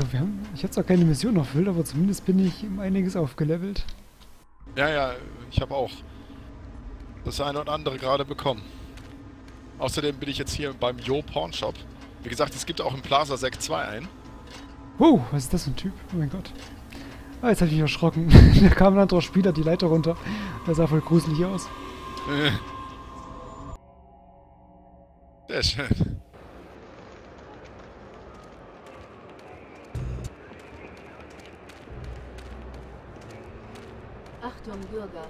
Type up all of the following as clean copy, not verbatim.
So, wir haben, ich habe zwar keine Mission erfüllt, aber zumindest bin ich um einiges aufgelevelt. Ja, ja, ich habe auch das eine oder andere gerade bekommen. Außerdem bin ich jetzt hier beim Yo Pornshop. Wie gesagt, es gibt auch im Plaza Sekt 2 ein. Was ist das für ein Typ? Oh mein Gott. Ah, jetzt habe ich mich erschrocken. Da kam ein anderer Spieler die Leiter runter. Das sah voll gruselig aus. Sehr schön. Achtung Bürger,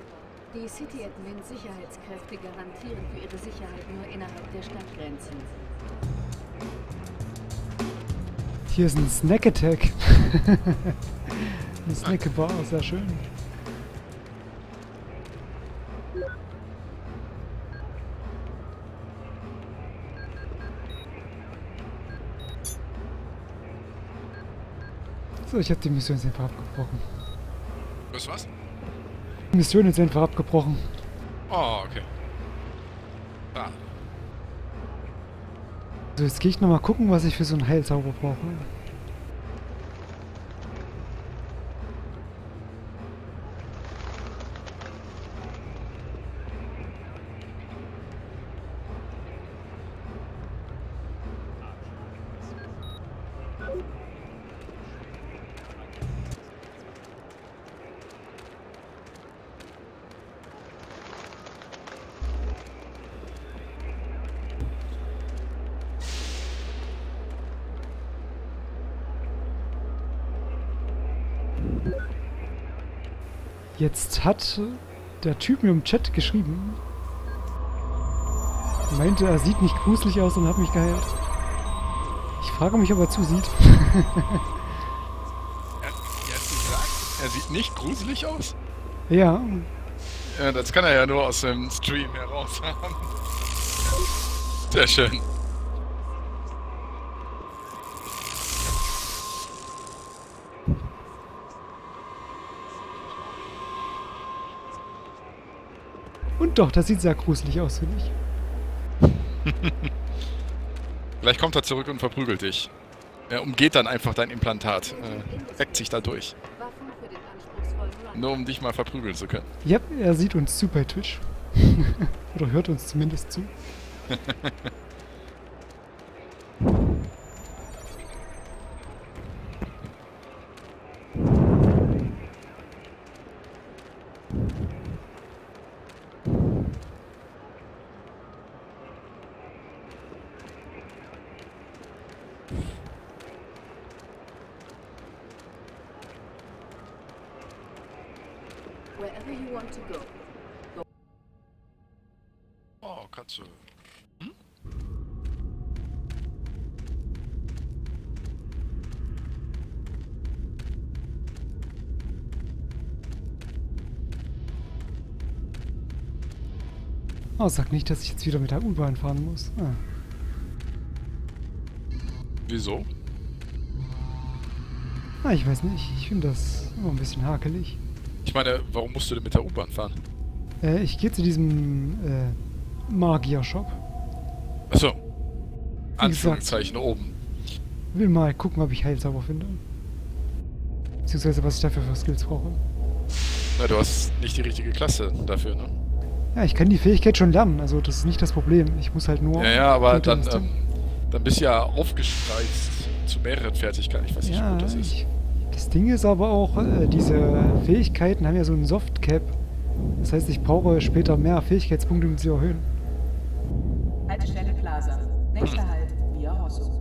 die City-Admin-Sicherheitskräfte garantieren für ihre Sicherheit nur innerhalb der Stadtgrenzen. Hier ist ein Snack-Attack. Eine Snack-Bar, sehr schön. So, ich habe die Mission jetzt einfach abgebrochen. Was? Die Mission ist einfach abgebrochen. Oh, okay. Ah. So, jetzt gehe ich nochmal gucken, was ich für so einen Heilzauber brauche. Jetzt hat der Typ mir im Chat geschrieben, meinte, er sieht nicht gruselig aus und hat mich geheilt. Ich frage mich, ob er zusieht. Er sieht nicht gruselig aus? Ja. Ja, das kann er ja nur aus dem Stream heraus haben. Sehr schön. Doch, das sieht sehr gruselig aus, finde ich. Vielleicht kommt er zurück und verprügelt dich. Er umgeht dann einfach dein Implantat. Weckt sich da durch. Nur um dich mal verprügeln zu können. Ja, er sieht uns zu bei Twitch. Oder hört uns zumindest zu. Oh, sag nicht, dass ich jetzt wieder mit der U-Bahn fahren muss. Ah. Wieso? Ah, ich weiß nicht. Ich finde das immer ein bisschen hakelig. Ich meine, warum musst du denn mit der U-Bahn fahren? Ich gehe zu diesem Magier-Shop. Achso. Anführungszeichen oben. Will mal gucken, ob ich Heilzauber finde. Beziehungsweise, was ich dafür für Skills brauche. Na, du hast nicht die richtige Klasse dafür, ne? Ja, ich kann die Fähigkeit schon lernen, also das ist nicht das Problem. Ich muss halt nur... Ja, ja, aber dann, dann bist du ja aufgespreizt zu mehreren Fertigkeiten. Ich weiß nicht, ja, wie gut das ist. Das Ding ist aber auch, diese Fähigkeiten haben ja so einen Softcap. Das heißt, ich brauche später mehr Fähigkeitspunkte, um sie zu erhöhen. Haltestelle Plaza. Nächster Halt, via Hosso.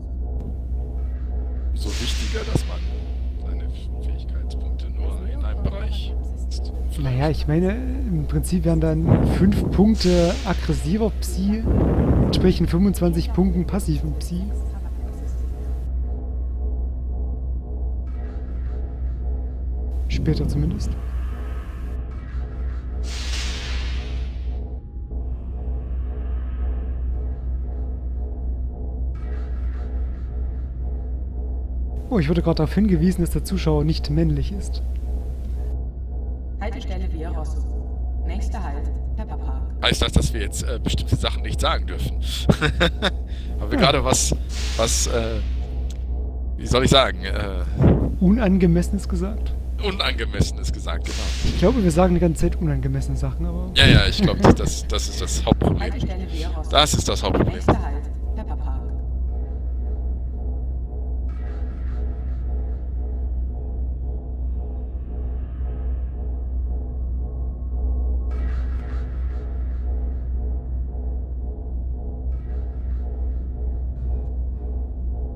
So wichtiger, dass man seine Fähigkeitspunkte nur in einem Bereich... Naja, ich meine, im Prinzip wären dann 5 Punkte aggressiver Psi, entsprechend 25 Punkten passiven Psi. Später zumindest. Oh, ich wurde gerade darauf hingewiesen, dass der Zuschauer nicht männlich ist. Haltestelle via Rosso. Nächster Halt, Pepper Park. Heißt das, dass wir jetzt bestimmte Sachen nicht sagen dürfen? Haben wir gerade was wie soll ich sagen? Unangemessenes gesagt? Unangemessenes gesagt, genau. Ich glaube, wir sagen die ganze Zeit unangemessene Sachen, aber... Ja, ja, ich glaube, das ist das Hauptproblem. Das ist das Hauptproblem.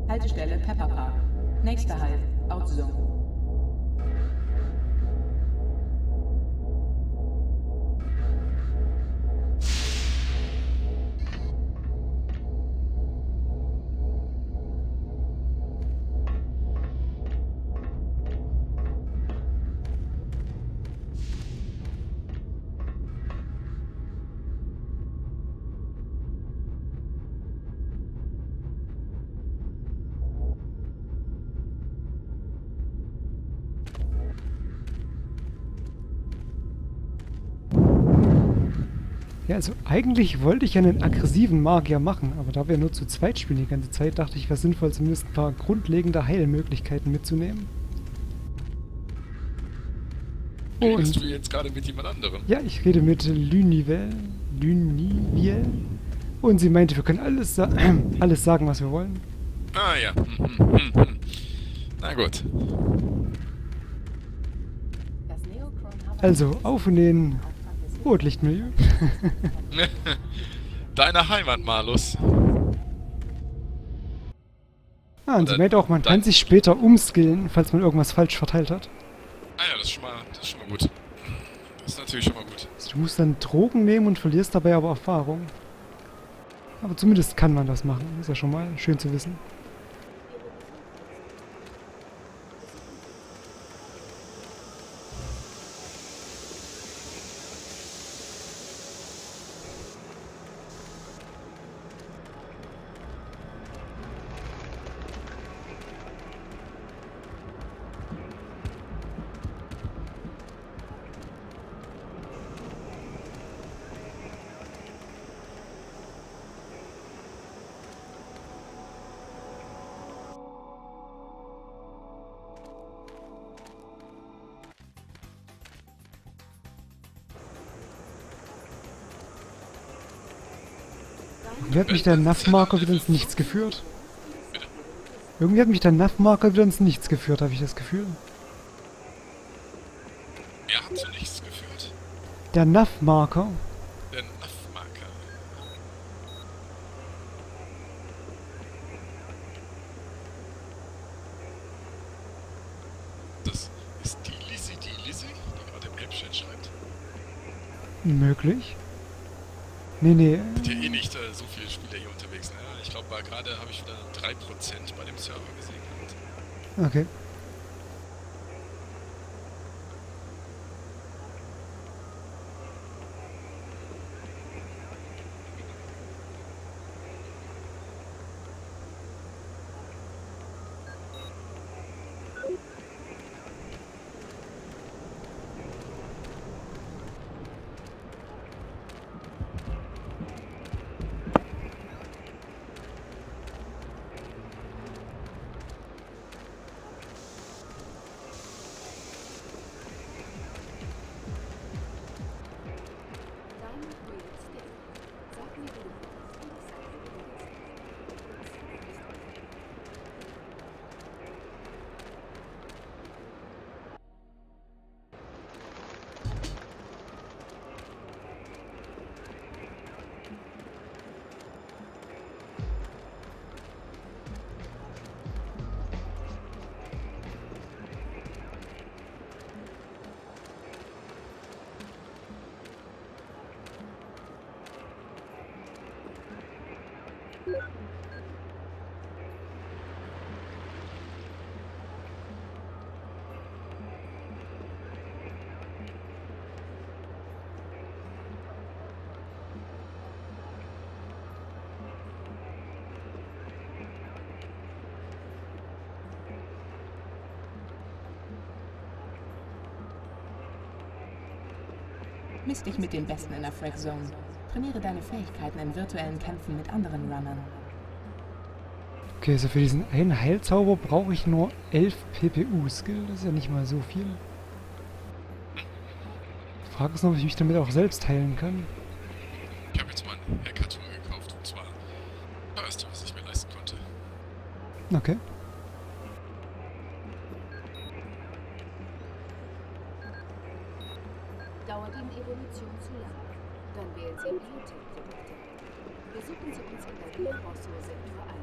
Haltestelle Pepper Park. Nächster Halt, Outzone. Ja, also eigentlich wollte ich ja einen aggressiven Magier machen, aber da wir nur zu zweit spielen die ganze Zeit, dachte ich, wäre sinnvoll, zumindest ein paar grundlegende Heilmöglichkeiten mitzunehmen. Redest du jetzt gerade mit jemand anderem? Ja, ich rede mit Luniviel. Und sie meinte, wir können alles, alles sagen, was wir wollen. Ah ja. Na gut. Also, auf in den... Rotlichtmilieu. Deine Heimat, Malus. Ah, und sie meint auch, man kann sich später umskillen, falls man irgendwas falsch verteilt hat. Ah ja, das ist schon mal gut. Das ist natürlich schon mal gut. Also, du musst dann Drogen nehmen und verlierst dabei aber Erfahrung. Aber zumindest kann man das machen. Ist ja schon mal schön zu wissen. Irgendwie hat mich der Nuff-Marker wieder ins Nichts geführt. Bitte? Irgendwie hat mich der Nuff-Marker wieder ins Nichts geführt, habe ich das Gefühl. Wer hat zu nichts geführt? Der Nuff-Marker. Der Nuff-Marker. Das ist die Lizzie, die gerade im App-Chat schreibt. Möglich. Nee, nee. Sind ja eh nicht so viele Spieler hier unterwegs. Ne? Ich glaube, gerade habe ich wieder 3% bei dem Server gesehen. Okay. Misst dich mit dem Besten in der Frag Zone. Trainiere deine Fähigkeiten in virtuellen Kämpfen mit anderen Runnern. Okay, also für diesen einen Heilzauber brauche ich nur 11 PPU-Skill. Das ist ja nicht mal so viel. Die Frage ist noch, ob ich mich damit auch selbst heilen kann. Ich habe jetzt mal einen Hackathon gekauft, und zwar das Erste, was ich mir leisten konnte. Okay. Dauert Ihnen Evolution zu lang? Dann wählen Sie Biotech-Produkte. Besuchen Sie uns in der Biohausmesse Sektor 1.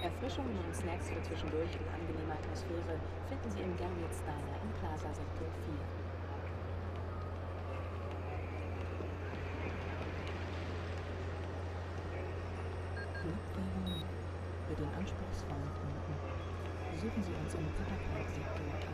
Erfrischungen und Snacks für zwischendurch in angenehmer Atmosphäre finden Sie im Garriott's Diner im Plaza Sektor 4. Glückwegen für den anspruchsvollen Kunden. Besuchen Sie uns im Parkplatz Sektor 1.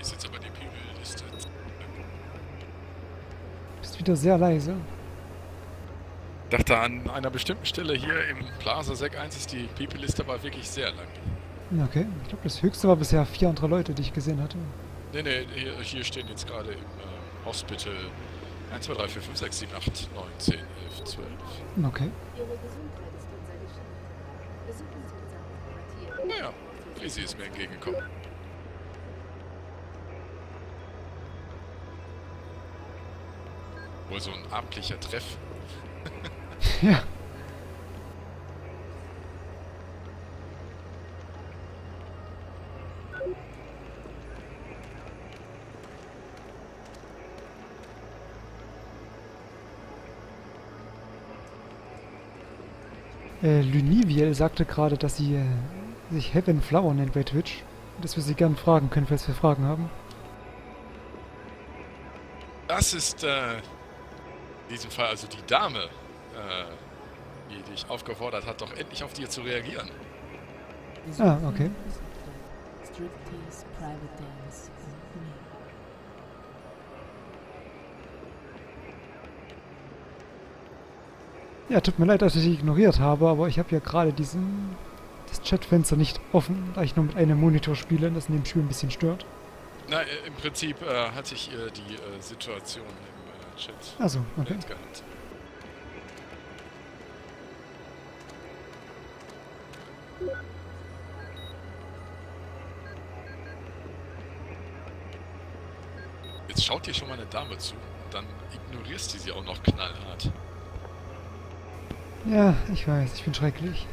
Ist jetzt aber die Pegelliste. Bist wieder sehr leise. Ich dachte, an einer bestimmten Stelle hier im Plaza Sec 1 ist die People-Liste aber wirklich sehr lang. Okay, ich glaube, das höchste war bisher 4 andere Leute, die ich gesehen hatte. Ne, ne, hier stehen jetzt gerade im Hospital 1, 2, 3, 4, 5, 6, 7, 8, 9, 10, 11, 12. Okay. Naja, Lizzie ist mir entgegengekommen. Wohl so ein abendlicher Treff. Ja. Luniviel sagte gerade, dass sie sich Heaven Flower nennt bei Twitch. Dass wir sie gern fragen können, falls wir Fragen haben. Das ist in diesem Fall also die Dame, die dich aufgefordert hat, doch endlich auf dir zu reagieren. Ah, okay. Ja, tut mir leid, dass ich die ignoriert habe, aber ich habe ja gerade das Chatfenster nicht offen, da ich nur mit einem Monitor spiele und das neben Spiel ein bisschen stört. Na, im Prinzip hatte ich die Situation im Chat. Also, okay. Gehabt. Jetzt schaut dir schon mal eine Dame zu, dann ignorierst du sie auch noch knallhart. Ja, ich weiß, ich bin schrecklich.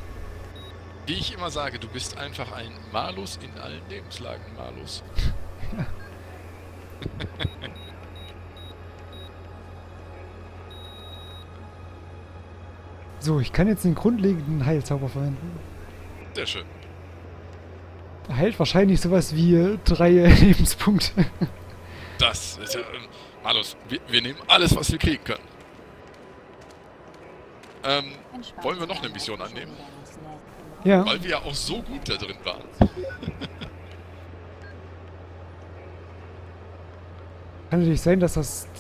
Wie ich immer sage, du bist einfach ein Malus in allen Lebenslagen, Malus. Ja. So, ich kann jetzt den grundlegenden Heilzauber verwenden. Sehr schön. Da heilt wahrscheinlich sowas wie 3 Lebenspunkte. Das ist ja... Malus, wir nehmen alles, was wir kriegen können. Wollen wir noch eine Mission annehmen? Ja. Weil wir ja auch so gut da drin waren. Kann natürlich sein, dass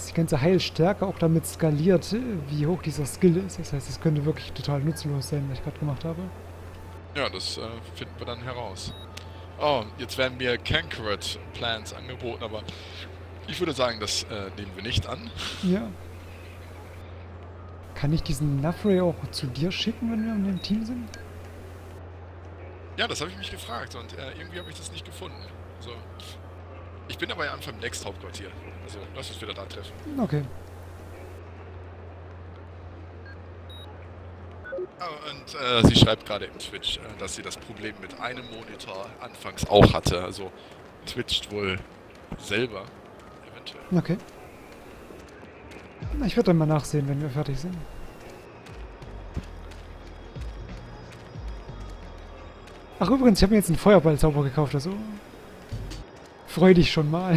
die ganze Heilstärke auch damit skaliert, wie hoch dieser Skill ist. Das heißt, es könnte wirklich total nutzlos sein, was ich gerade gemacht habe. Ja, das finden wir dann heraus. Oh, jetzt werden mir Cankered Plants angeboten, aber ich würde sagen, das nehmen wir nicht an. Ja. Kann ich diesen Nafray auch zu dir schicken, wenn wir in dem Team sind? Ja, das habe ich mich gefragt und irgendwie habe ich das nicht gefunden. So. Ich bin aber ja Anfang nächsten Hauptquartier. Also lass uns wieder da treffen. Okay. Und sie schreibt gerade im Twitch, dass sie das Problem mit einem Monitor anfangs auch hatte. Also twitcht wohl selber, eventuell. Okay. Ich werde dann mal nachsehen, wenn wir fertig sind. Ach übrigens, ich habe mir jetzt einen Feuerballzauber gekauft, also freu dich schon mal.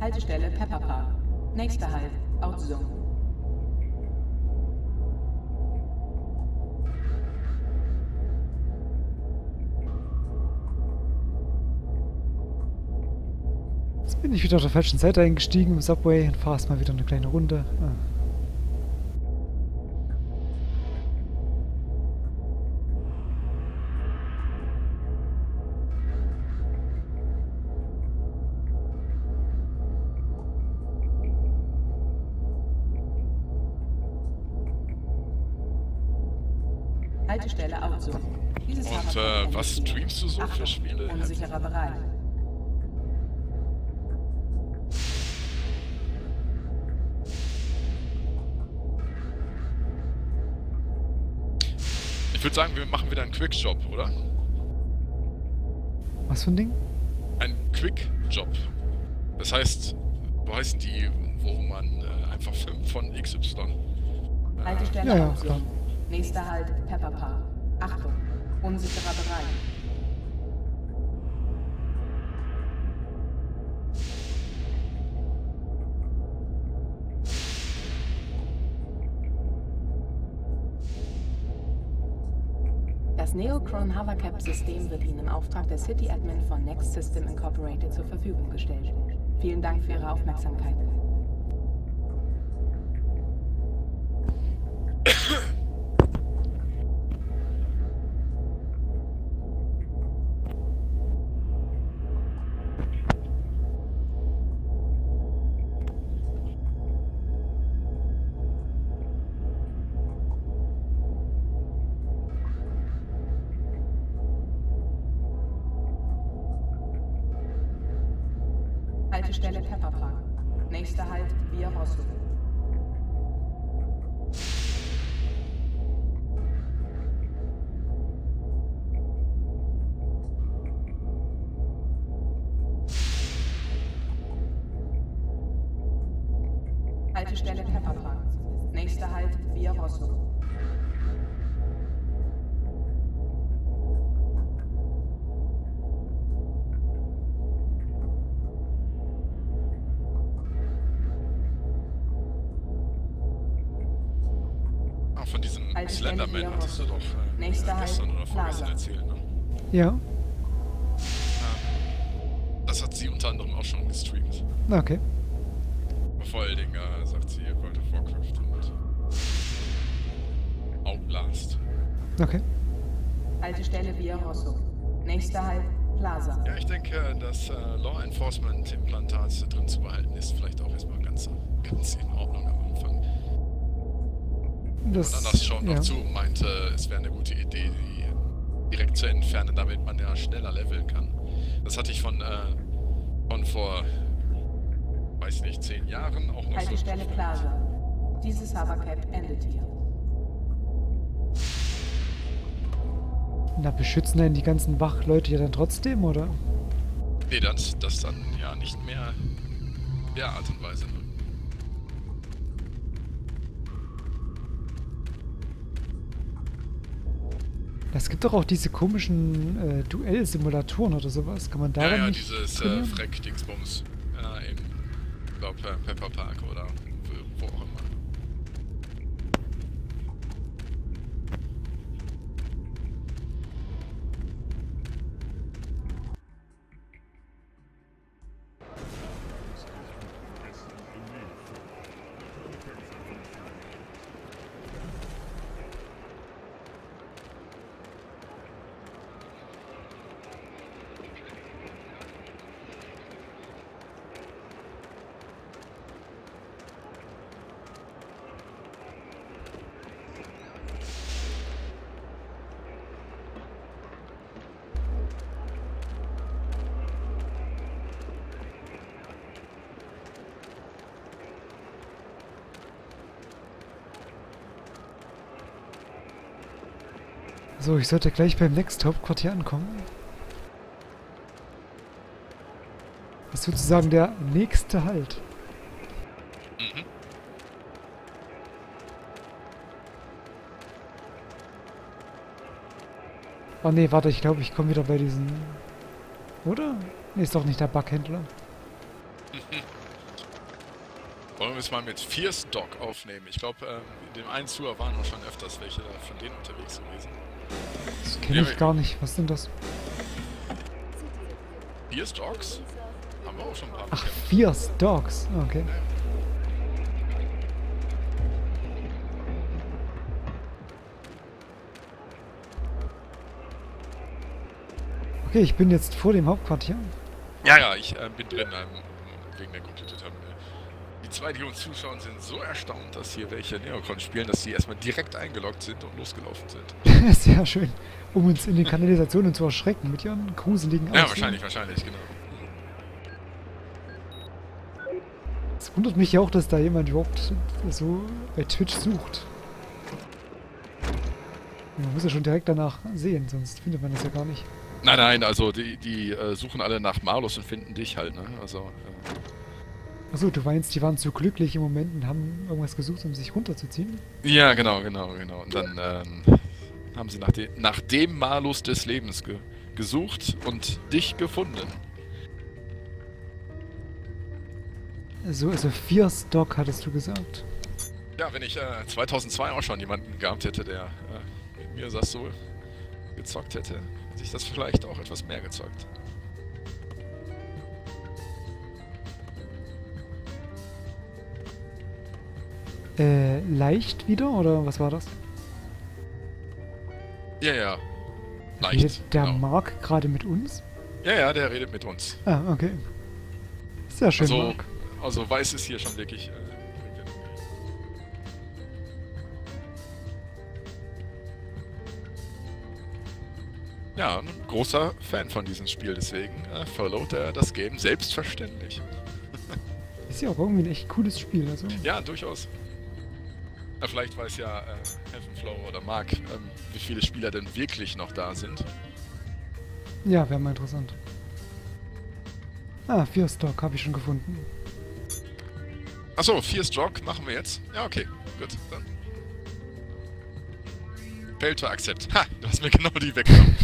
Haltestelle Pepperpark. Nächster Halt, Outzone. Jetzt bin ich wieder auf der falschen Seite eingestiegen im Subway und fahre erstmal wieder eine kleine Runde. Was streamst du so für Spiele? Unsicherer Bereich. Ich würde sagen, wir machen wieder einen Quick-Job, oder? Was für ein Ding? Ein Quick-Job. Das heißt, wo heißen die, wo man einfach Film von XY? Haltestelle ja, klar. Nächster Halt, Pepperpark. Achtung. Unsicherer Bereich. Das Neocron Hovercap-System wird Ihnen im Auftrag der City Admin von Next System Incorporated zur Verfügung gestellt. Vielen Dank für Ihre Aufmerksamkeit. Stelle Pepperpark. Nächster Halt, Via Rosso. Haltestelle Pepperpark. Nächster Halt, Via Rosso. von diesem Slenderman hattest du doch gestern oder vorgestern erzählt, ne? Ja. Das hat sie unter anderem auch schon gestreamt. Okay. Vor allen Dingen sagt sie, ihr wollt Warcraft und Outlast. Okay. Alte Stelle via Rosso. Nächster Halt Plaza. Ja, ich denke, dass Law Enforcement im Plantat drin zu behalten ist, vielleicht auch erstmal ganz in Ordnung am Anfang. Das, und anders schaut noch zu und meinte, es wäre eine gute Idee, die direkt zu entfernen, damit man ja schneller leveln kann. Das hatte ich von vor, weiß nicht, 10 Jahren auch noch. Haltestelle Plaza. Dieses Hovercap endet hier. Na, beschützen denn die ganzen Wachleute ja dann trotzdem, oder? Nee, das dann ja nicht mehr der Art und Weise. Es gibt doch auch diese komischen Duell-Simulatoren oder sowas. Kann man da ja, nicht dieses Freck-Dingsbums im Pepper Park oder wo auch immer. So, ich sollte gleich beim Next Hauptquartier ankommen. Das ist sozusagen der nächste Halt. Mhm. Oh ne, warte, ich glaube, ich komme wieder bei diesen... Oder? Ne, ist doch nicht der Bughändler. Wollen wir es mal mit 4 Stock aufnehmen? Ich glaube, in dem einen Tour waren auch schon öfters welche von denen unterwegs gewesen. Das kenne ich gar nicht. Was sind das? 4 Stocks? Haben wir auch schon ein paar. Ach, 4 Stocks. Okay. Okay, ich bin jetzt vor dem Hauptquartier. Ja, ja, ich bin drin wegen der Computer-Terminal. Die 2, die uns zuschauen, sind so erstaunt, dass hier welche Neocron spielen, dass sie erstmal direkt eingeloggt sind und losgelaufen sind. Sehr schön, um uns in den Kanalisationen zu erschrecken mit ihren gruseligen Aussehen. Ja, wahrscheinlich, genau. Es wundert mich ja auch, dass da jemand überhaupt so bei Twitch sucht. Man muss ja schon direkt danach sehen, sonst findet man das ja gar nicht. Nein, also die suchen alle nach Malus und finden dich halt, ne? Also... Achso, du meinst, die waren zu glücklich im Moment und haben irgendwas gesucht, um sich runterzuziehen? Ja, genau. Und dann haben sie nach dem Malus des Lebens gesucht und dich gefunden. So, also 4 Stock hattest du gesagt. Ja, wenn ich 2002 auch schon jemanden gehabt hätte, der mit mir das so gezockt hätte, hätte ich das vielleicht auch etwas mehr gezockt. Leicht wieder, oder was war das? Ja. Leicht. Redet der Mark gerade mit uns? Ja, der redet mit uns. Ah, okay. Sehr schön, also, Mark. Also Weiß ist hier schon wirklich... ja, ein großer Fan von diesem Spiel, deswegen followt er das Game selbstverständlich. Ist ja auch irgendwie ein echt cooles Spiel, also... Ja, durchaus. Ja, vielleicht weiß ja Heaven Flower oder Mark, wie viele Spieler denn wirklich noch da sind. Ja, wäre mal interessant. Ah, 4 Stock habe ich schon gefunden. Achso, 4 Stock machen wir jetzt. Ja, okay, gut, dann. Fail to accept. Ha, du hast mir genau die weggenommen.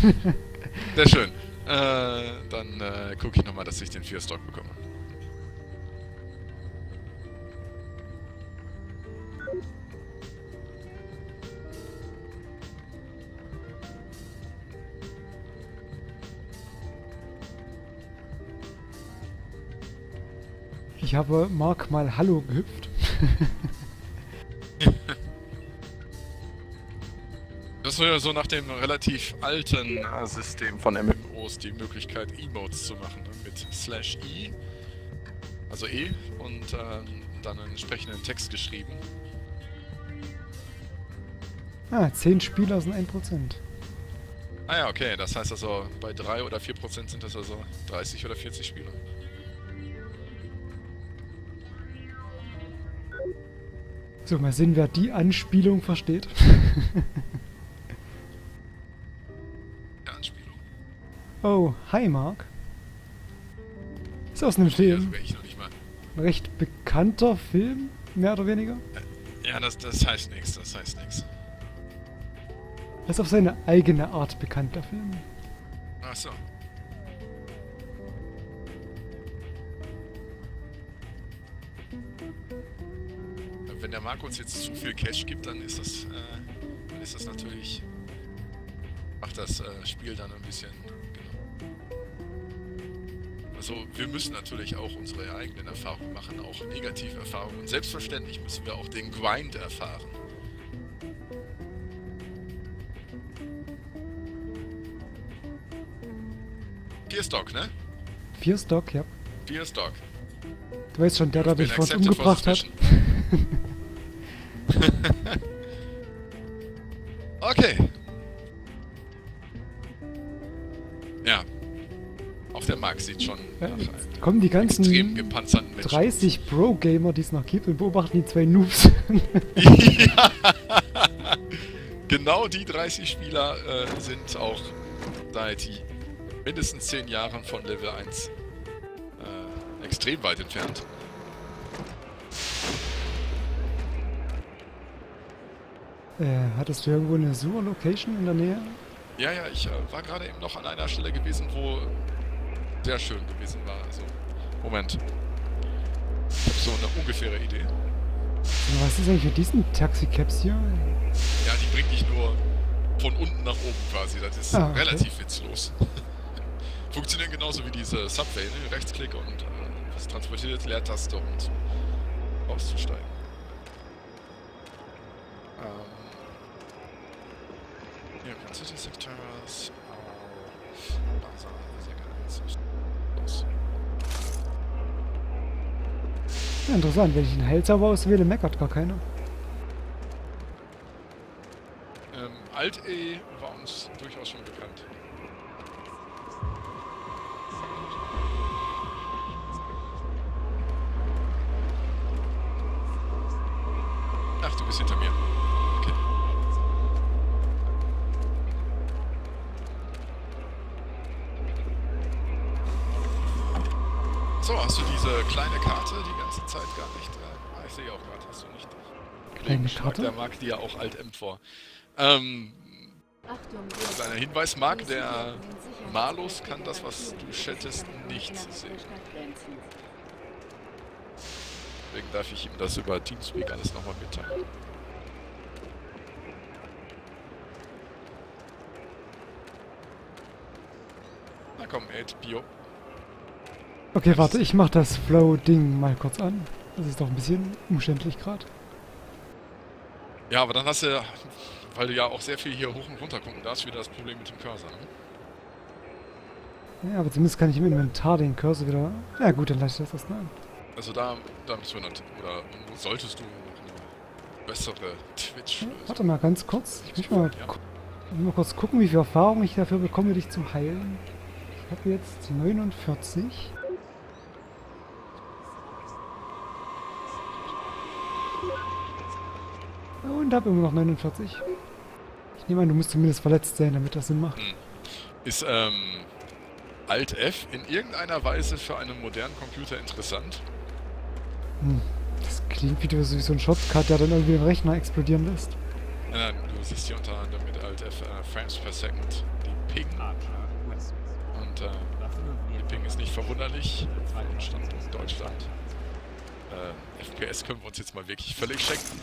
Sehr schön. Dann gucke ich nochmal, dass ich den 4 Stock bekomme. Ich habe Mark mal Hallo gehüpft. Das wäre so nach dem relativ alten System von MMOs die Möglichkeit, Emotes zu machen mit /i, also E, und dann einen entsprechenden Text geschrieben. Ah, 10 Spieler sind 1%. Ah ja, okay, das heißt also bei 3 oder 4% sind das also 30 oder 40 Spieler. So, mal sehen, wer die Anspielung versteht. Die Anspielung. Oh, hi Mark. Ist aus einem Film. Ja, ich noch nicht mal. Ein recht bekannter Film, mehr oder weniger. Ja, das heißt nichts, das heißt nichts. Er ist auf seine eigene Art bekannter Film. Ach so. Wenn der Marco uns jetzt zu viel Cash gibt, dann ist das natürlich, macht das Spiel dann ein bisschen, genau. Also wir müssen natürlich auch unsere eigenen Erfahrungen machen, auch negative Erfahrungen. Und selbstverständlich müssen wir auch den Grind erfahren. Vierstock, ne? Vierstock, ja. Vierstock. Du weißt schon, der mich vor uns umgebracht hat. Okay. Ja. Auf der Mark sieht schon. Ja, kommen die ganzen 30 Pro-Gamer, die es noch gibt, und beobachten die 2 Noobs. Ja. Genau die 30 Spieler sind auch seit mindestens 10 Jahren von Level 1 extrem weit entfernt. Hattest du irgendwo eine Sur-Location in der Nähe? Ja, ja, ich war gerade eben noch an einer Stelle gewesen, wo sehr schön gewesen war. Also, Moment. Ich habe so eine ungefähre Idee. Was ist eigentlich mit diesen Taxicabs hier? Ja, die bringt dich nur von unten nach oben quasi. Das ist relativ witzlos. Funktionieren genauso wie diese Subway, ne? Rechtsklick und was transportiert, Leertaste, um auszusteigen. Ja, City Sectors. Ja, interessant, wenn ich einen Heilzauber auswähle, meckert gar keiner. Alt-E war uns durchaus schon bekannt. Ach, du bist hinter mir. Okay. So, hast du diese kleine Karte die ganze Zeit gar nicht? Ich sehe auch gerade, hast du nicht. Kleine Karte? Der mag die ja auch Alt-M vor. Also ein Hinweis, Mark, der Malus kann das, was du schätzt, nicht sehen. Deswegen darf ich ihm das über Teamspeak alles nochmal mitteilen. Na komm, Ed, Bio. Okay, warte, ich mach das Flow-Ding mal kurz an. Das ist doch ein bisschen umständlich gerade. Ja, aber dann hast du, weil du ja auch sehr viel hier hoch und runter gucken darfst, wieder das Problem mit dem Cursor, ne? Ja, aber zumindest kann ich im Inventar den Cursor wieder... Na gut, dann lasse ich das erstmal an. Also da müssen wir nicht... Oder solltest du eine bessere Twitch... Ja, warte mal ganz kurz. Ich muss mal, mal kurz gucken, wie viel Erfahrung ich dafür bekomme, dich zu heilen. Ich habe jetzt 49. Und habe immer noch 49. Ich nehme an, du musst zumindest verletzt sein, damit das Sinn macht. Ist Alt-F in irgendeiner Weise für einen modernen Computer interessant? Hm. Das klingt wie so ein Shortcut, der dann irgendwie den Rechner explodieren lässt. Nein, du siehst hier unter anderem mit Alt-F Frames per Second die Ping. Und die Ping ist nicht verwunderlich. Standpunkt Deutschland. FPS können wir uns jetzt mal wirklich völlig schenken.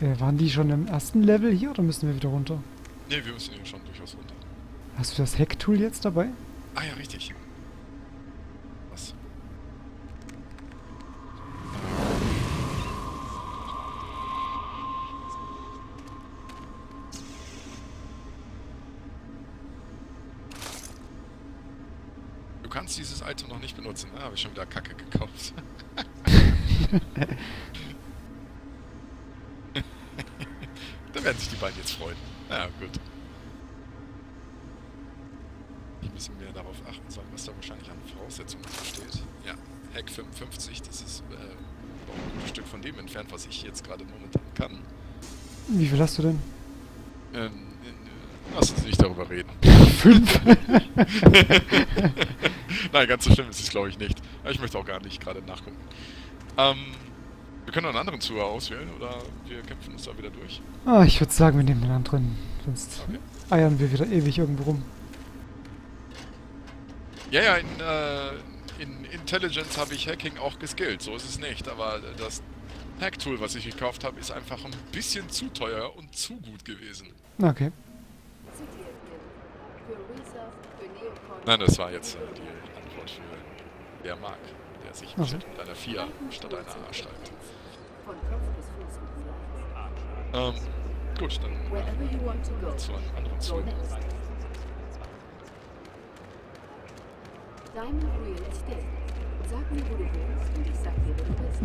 Waren die schon im ersten Level hier oder müssen wir wieder runter? Ne, wir müssen eben schon durchaus runter. Hast du das Hack-Tool jetzt dabei? Ah ja, richtig. Was? Du kannst dieses Item noch nicht benutzen. Ah, habe ich schon wieder Kacke gekauft. Da werden sich die beiden jetzt freuen. Na gut. Ich muss mehr darauf achten sollen, was da wahrscheinlich an Voraussetzungen besteht. Ja, Hack 55, das ist ein gutes Stück von dem entfernt, was ich jetzt gerade momentan kann. Wie viel hast du denn? Lass uns nicht darüber reden. 5? Nein, ganz so schlimm ist es glaube ich nicht. Aber ich möchte auch gar nicht gerade nachgucken. Wir können noch einen anderen Zuhörer auswählen, oder wir kämpfen uns da wieder durch. Ah, ich würde sagen, wir nehmen den anderen. Sonst okay. Eiern wir wieder ewig irgendwo rum. Ja, ja, in Intelligence habe ich Hacking auch geskillt, so ist es nicht. Aber das Hack-Tool, was ich gekauft habe, ist einfach ein bisschen zu teuer und zu gut gewesen. Okay. Nein, das war jetzt die Antwort für der Mark, der sich mit einer 4 statt einer A schreibt. Gut, dann zu einem anderen Zug. Sag mir, wo du willst, und ich sag dir, wo du bist.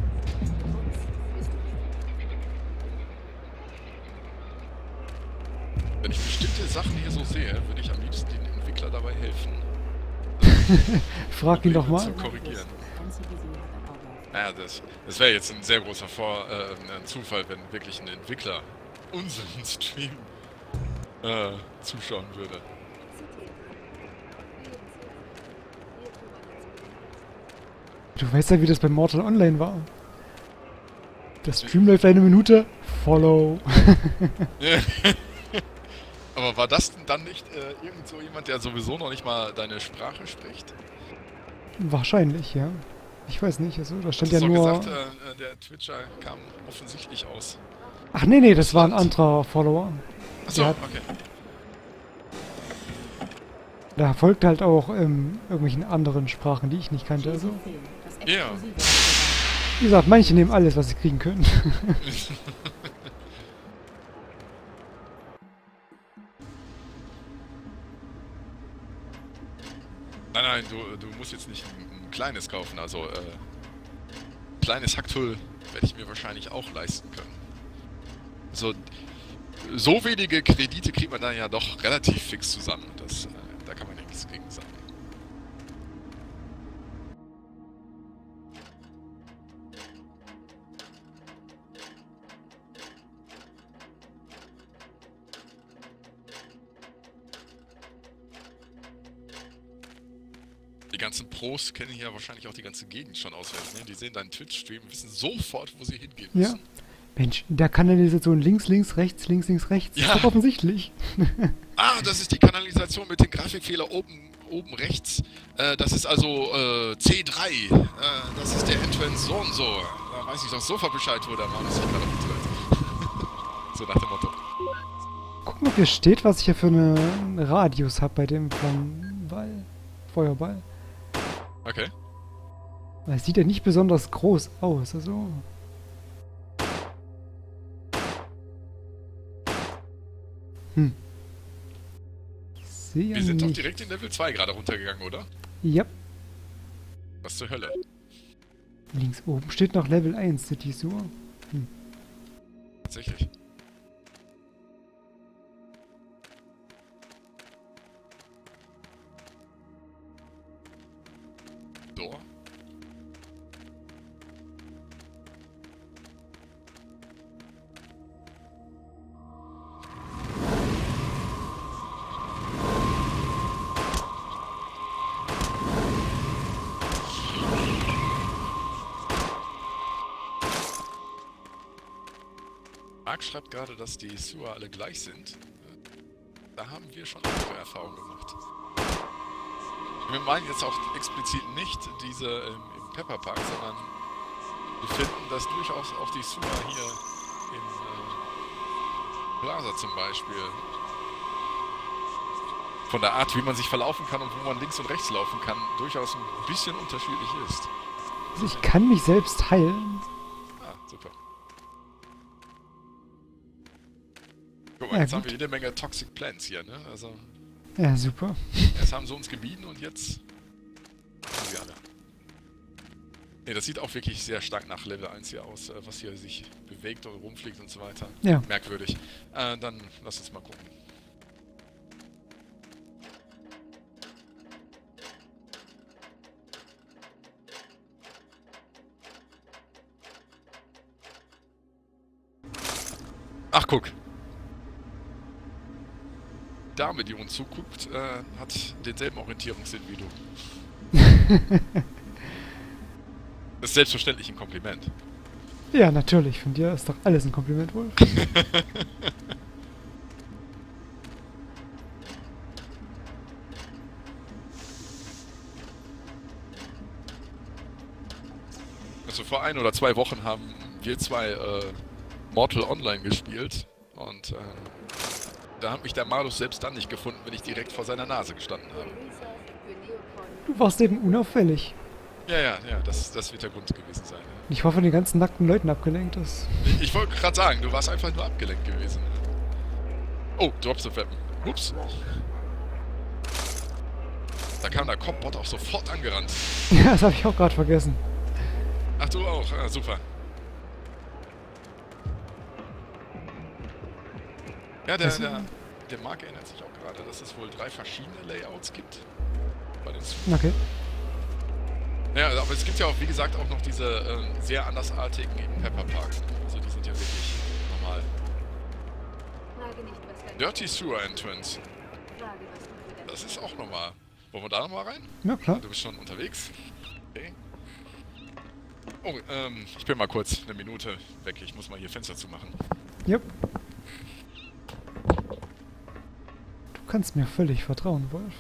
Wenn ich bestimmte Sachen hier so sehe, würde ich am liebsten den Entwickler dabei helfen. Frag ihn doch mal. Zu korrigieren. Naja, das wäre jetzt ein sehr großer Zufall, wenn wirklich ein Entwickler unseren Stream zuschauen würde. Du weißt ja, wie das bei Mortal Online war. Das Stream läuft eine Minute. Follow. Aber war das denn dann nicht irgend so jemand, der sowieso noch nicht mal deine Sprache spricht? Wahrscheinlich, ja. Ich weiß nicht, also da stand ja nur... gesagt, der Twitcher kam offensichtlich aus. Ach nee, nee, das war ein anderer Follower. Achso, okay. Da folgte halt auch irgendwelchen anderen Sprachen, die ich nicht kannte. Also. Ja. Wie gesagt, manche nehmen alles, was sie kriegen können. Nein, nein, du musst jetzt nicht ein kleines kaufen, also kleines Hacktool werde ich mir wahrscheinlich auch leisten können. Also, so wenige Kredite kriegt man dann ja doch relativ fix zusammen, das, da kann man ja nichts gegen sagen. Die ganzen Pros kennen hier wahrscheinlich auch die ganze Gegend schon auswendig. Ne? Die sehen deinen Twitch-Stream und wissen sofort, wo sie hingehen müssen. Ja. Mensch, in der Kanalisation links, rechts. Ja. Das ist doch offensichtlich. Ah, das ist die Kanalisation mit dem Grafikfehler oben rechts. Das ist also C3. Das ist der Entrance so und so. Da weiß ich doch sofort Bescheid, wo der Mann ist. So nach dem Motto. Guck mal, hier steht, was ich hier für einen Radius habe bei dem Feuerball. Okay. Es sieht ja nicht besonders groß aus, also... Hm. Ich sehe ja nicht... Wir sind doch direkt in Level 2 gerade runtergegangen, oder? Ja. Was zur Hölle? Links oben steht noch Level 1, City Sur. Hm. Tatsächlich. Mark schreibt gerade, dass die Sewer alle gleich sind. Da haben wir schon andere Erfahrungen gemacht. Wir meinen jetzt auch explizit nicht diese im Pepper Park, sondern wir finden, dass durchaus auch die Sewer hier im Plaza zum Beispiel. Von der Art, wie man sich verlaufen kann und wo man links und rechts laufen kann, durchaus ein bisschen unterschiedlich ist. Also ich kann mich selbst heilen. Ah, super. Guck mal, ja, jetzt gut. Haben wir jede Menge Toxic Plants hier, ne? Also, ja, super. Erst haben sie uns gemieden und jetzt haben wir alle. Ne, das sieht auch wirklich sehr stark nach Level 1 hier aus, was hier sich bewegt und rumfliegt und so weiter. Ja. Merkwürdig. Dann lass uns mal gucken. Ach, guck. Die Dame, die uns zuguckt, hat denselben Orientierungssinn wie du. Das ist selbstverständlich ein Kompliment. Ja, natürlich. Von dir ist doch alles ein Kompliment, Wolf. Also vor 1 oder 2 Wochen haben wir 2 Mortal Online gespielt und da hat mich der Malus selbst dann nicht gefunden, wenn ich direkt vor seiner Nase gestanden habe. Du warst eben unauffällig. Ja, das wird der Grund gewesen sein. Ja. Ich war von den ganzen nackten Leuten abgelenkt. Ich wollte gerade sagen, du warst einfach nur abgelenkt gewesen. Oh, Drops of Weapon. Ups. Da kam der Copbot auch sofort angerannt. Ja, das habe ich auch gerade vergessen. Ach, du auch? Ah, super. Ja, der Mark erinnert sich auch gerade, dass es wohl 3 verschiedene Layouts gibt. Okay. Ja, aber es gibt ja auch, wie gesagt, auch noch diese sehr andersartigen in Pepper Park. Also die sind ja wirklich normal. Dirty Sewer Entrance. Das ist auch normal. Wollen wir da nochmal rein? Ja, klar. Du bist schon unterwegs. Okay. Oh, ich bin mal kurz 1 Minute weg. Ich muss mal hier Fenster zumachen. Yep. Du kannst mir völlig vertrauen, Wolf.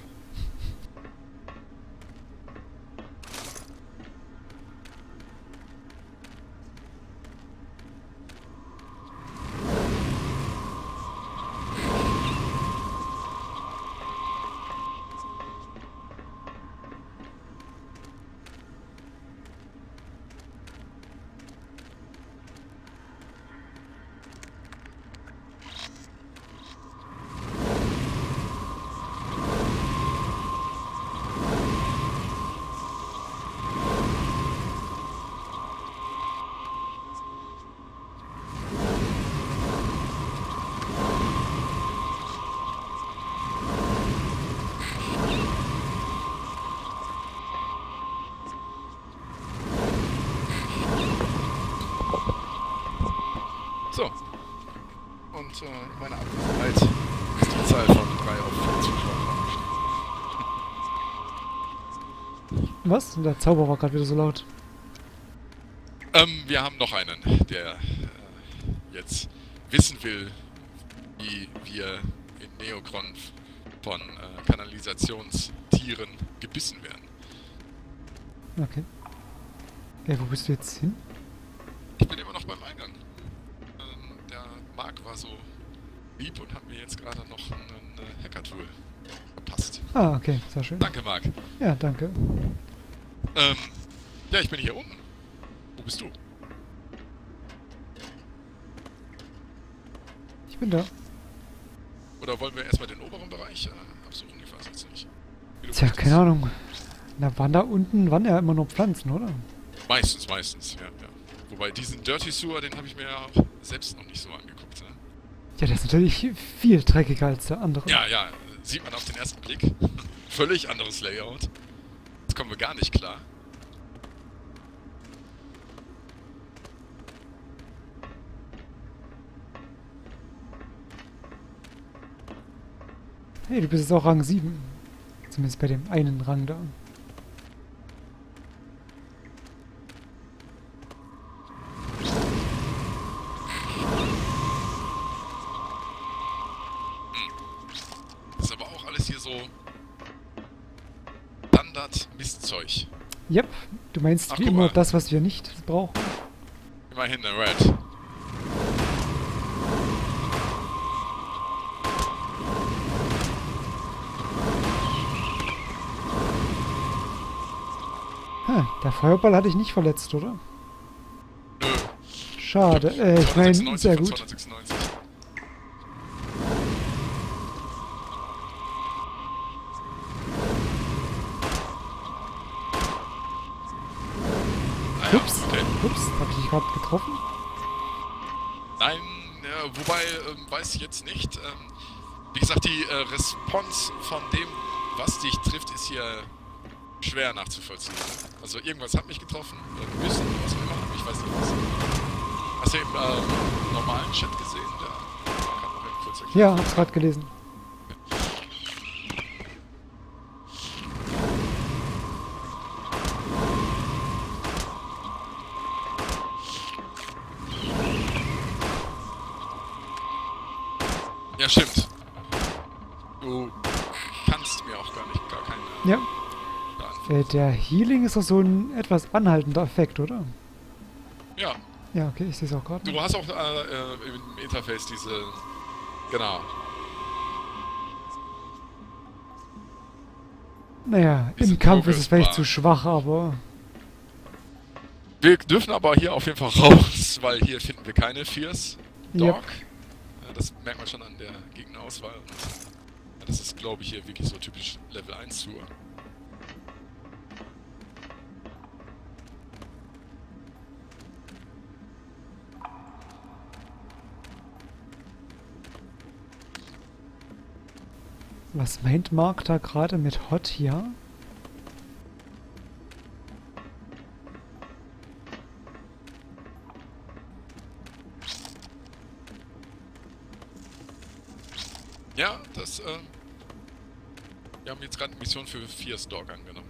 So, und in meiner Abwesenheit ist die Zahl von 3 auf 4 Zuschauer. Was? Der Zauber war gerade wieder so laut. Wir haben noch einen, der jetzt wissen will, wie wir in Neocron von Kanalisationstieren gebissen werden. Okay. Ey, wo bist du jetzt hin? Ich bin immer noch beim Eingang. Mark war so lieb und hat mir jetzt gerade noch ein Hacker-Tool verpasst. Ah, okay, sehr schön. Danke, Mark. Ja, danke. Ja, ich bin hier unten. Wo bist du? Ich bin da. Oder wollen wir erstmal den oberen Bereich absuchen? Ich weiß jetzt nicht. Tja, keine Ahnung. Na, waren da unten, waren ja immer nur Pflanzen, oder? Meistens, ja. Wobei, diesen Dirty Sewer, den habe ich mir ja auch selbst noch nicht so angeguckt, ne? Ja, der ist natürlich viel dreckiger als der andere. Ja, sieht man auf den ersten Blick. Völlig anderes Layout. Jetzt kommen wir gar nicht klar. Hey, du bist jetzt auch Rang 7. Zumindest bei dem einen Rang da. Mistzeug. Yep, du meinst wie immer das, was wir nicht brauchen. Immerhin, der Red. Ah, der Feuerball hatte ich nicht verletzt, oder? Nö. Schade. Ich meine, sehr gut. 296. Ups, okay. Ups, hab ich dich gerade getroffen? Nein, wobei, weiß ich jetzt nicht. Wie gesagt, die Response von dem, was dich trifft, ist hier schwer nachzuvollziehen. Also irgendwas hat mich getroffen, Wissen, was auch immer, ich weiß nicht was. Hast du im normalen Chat gesehen? Da kann man auch kurz erklären. Ja, hab's gerade gelesen. Ja, stimmt. Du kannst mir auch gar keine... Ja. Der Healing ist doch so ein etwas anhaltender Effekt, oder? Ja. Ja, okay, ich sehe es auch gerade. Du hast auch im Interface diese... Genau. Naja, diese im Kampf ist es vielleicht zu schwach, aber... Wir dürfen aber hier auf jeden Fall raus, weil hier finden wir keine Fears. Doc. Yep. Das merkt man schon an der Gegnerauswahl. Das ist, glaube ich, hier wirklich so typisch Level 1 Tour. Was meint Mark da gerade mit Hot hier? Ja, das, wir haben jetzt gerade eine Mission für 4 Stalk angenommen.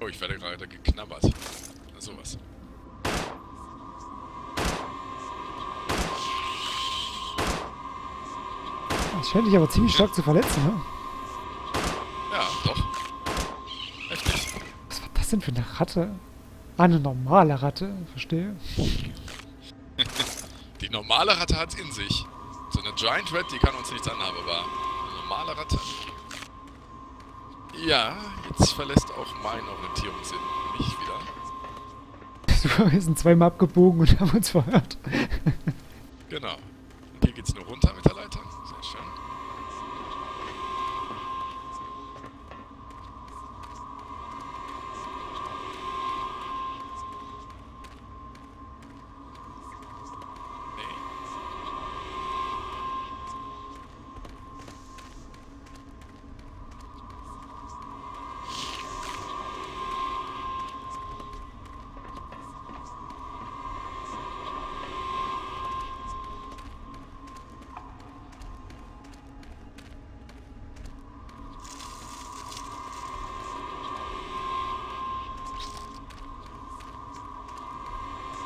Oh, ich werde gerade geknabbert. Na, sowas. Das scheint dich aber ziemlich stark zu verletzen, ne? Ja, doch. Was sind für eine Ratte? Ah, eine normale Ratte, verstehe. Die normale Ratte hat's in sich. So eine Giant Rat, die kann uns nichts anhaben, aber eine normale Ratte. Ja, jetzt verlässt auch mein Orientierungssinn mich wieder. Wir sind zweimal abgebogen und haben uns verhört. Genau. Hier geht's nur runter mit der Leiter. Sehr schön.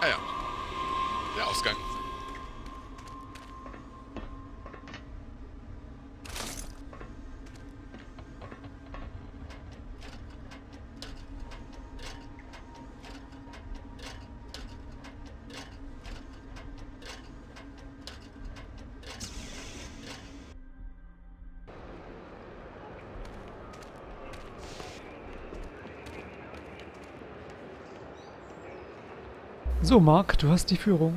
Ah ja, der Ausgang. So, Mark, du hast die Führung.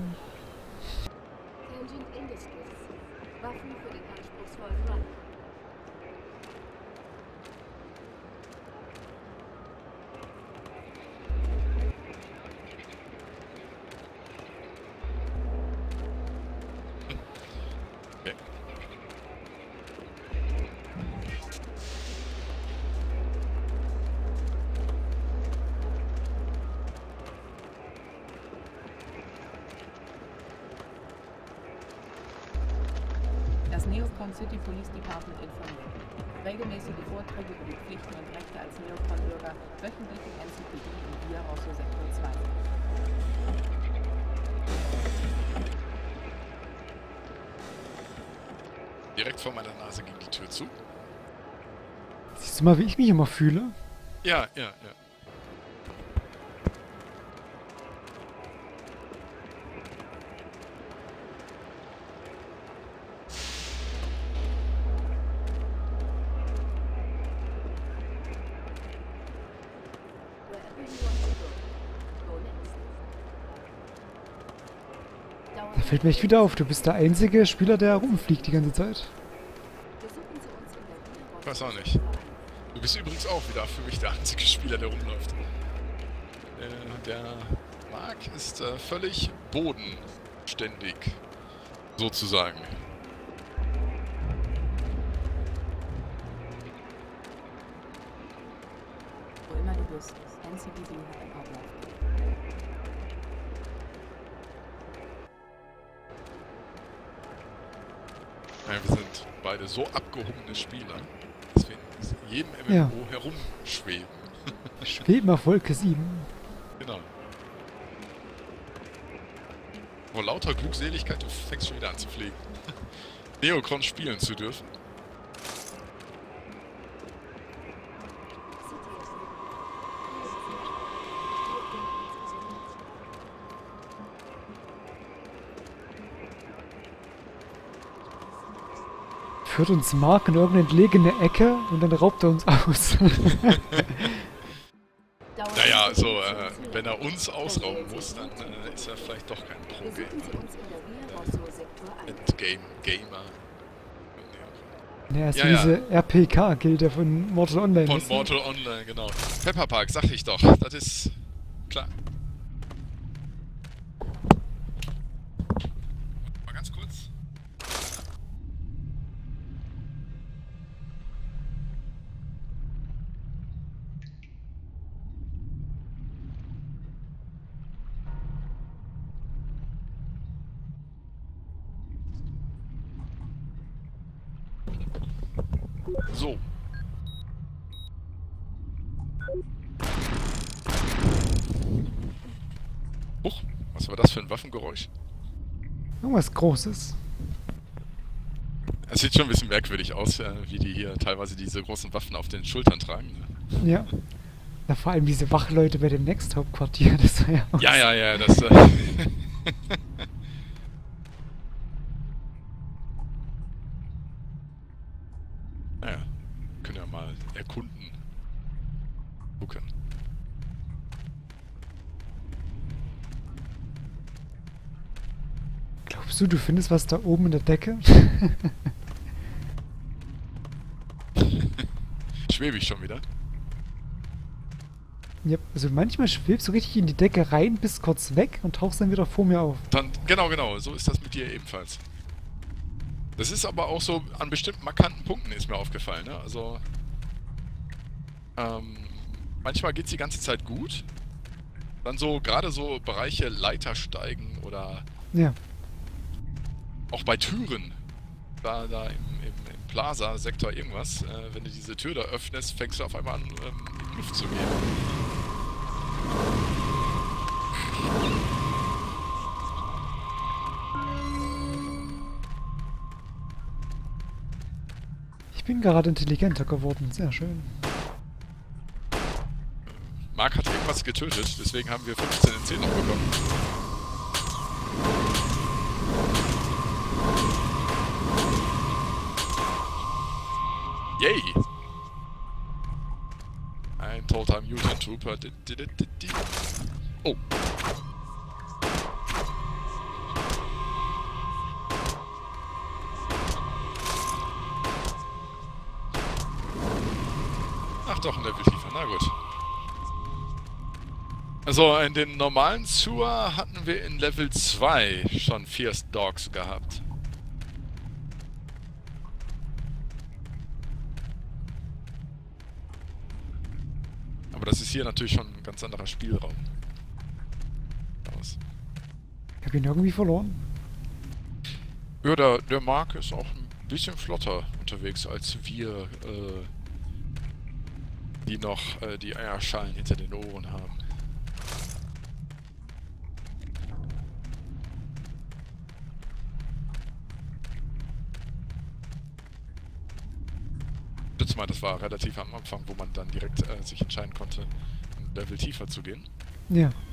Das Neocron City Police Department informiert. Regelmäßige Vorträge über die Pflichten und Rechte als Neocron-Bürger, wöchentlich im NCPD und hier raus zur Sektor 2. Direkt vor meiner Nase ging die Tür zu. Siehst du mal, wie ich mich immer fühle? Ja, ja, ja. Da fällt mir echt wieder auf, du bist der einzige Spieler, der rumfliegt die ganze Zeit. Ich weiß auch nicht. Du bist übrigens auch wieder für mich der einzige Spieler, der rumläuft. Der Mark ist völlig bodenständig, sozusagen. Wo immer du bist, NCBD hat einen Ablauf. Ja, wir sind beide so abgehobene Spieler, dass wir in jedem MMO herumschweben. Schweben auf Wolke 7. Genau. Vor lauter Glückseligkeit, du fängst schon wieder an zu pflegen. Neocron spielen zu dürfen. Führt uns Mark in irgendeine entlegene Ecke und dann raubt er uns aus. Naja, also wenn er uns ausrauben muss, dann ist er vielleicht doch kein Pro-Gamer. Naja, ist diese RPK-Gilde von Mortal Online. Von Mortal Online, genau. Pepper Park, sag ich doch, das ist klar. Mal ganz kurz. So. Huch, was war das für ein Waffengeräusch? Irgendwas Großes. Es sieht schon ein bisschen merkwürdig aus, wie die hier teilweise diese großen Waffen auf den Schultern tragen. Ne? Ja. Na, vor allem diese Wachleute bei dem Next-Hauptquartier, das war ja auch... Ja, das... Du findest was da oben in der Decke? Schwebe ich schon wieder? Ja, also manchmal schwebst du richtig in die Decke rein, bist kurz weg und tauchst dann wieder vor mir auf. Dann, genau, so ist das mit dir ebenfalls. Das ist aber auch so, an bestimmten markanten Punkten ist mir aufgefallen, ne? Also, manchmal geht es die ganze Zeit gut. Dann so, gerade so Bereiche Leitersteigen oder... Ja. Auch bei Türen, da im Plaza-Sektor irgendwas, wenn du diese Tür da öffnest, fängst du auf einmal an, in die Luft zu gehen. Ich bin gerade intelligenter geworden, sehr schön. Mark hat irgendwas getötet, deswegen haben wir 15 in 10 noch bekommen. Yay! Ein Tolltime Mutant Trooper. Oh! Ach doch, ein Level tiefer. Na gut. Also in dem normalen Sewer hatten wir in Level 2 schon Fierce Dogs gehabt. Aber das ist hier natürlich schon ein ganz anderer Spielraum. Ich hab ihn irgendwie verloren. Ja, der Mark ist auch ein bisschen flotter unterwegs als wir, die noch die Eierschalen hinter den Ohren haben. Das war relativ am Anfang, wo man dann direkt sich entscheiden konnte, ein Level tiefer zu gehen. Ja.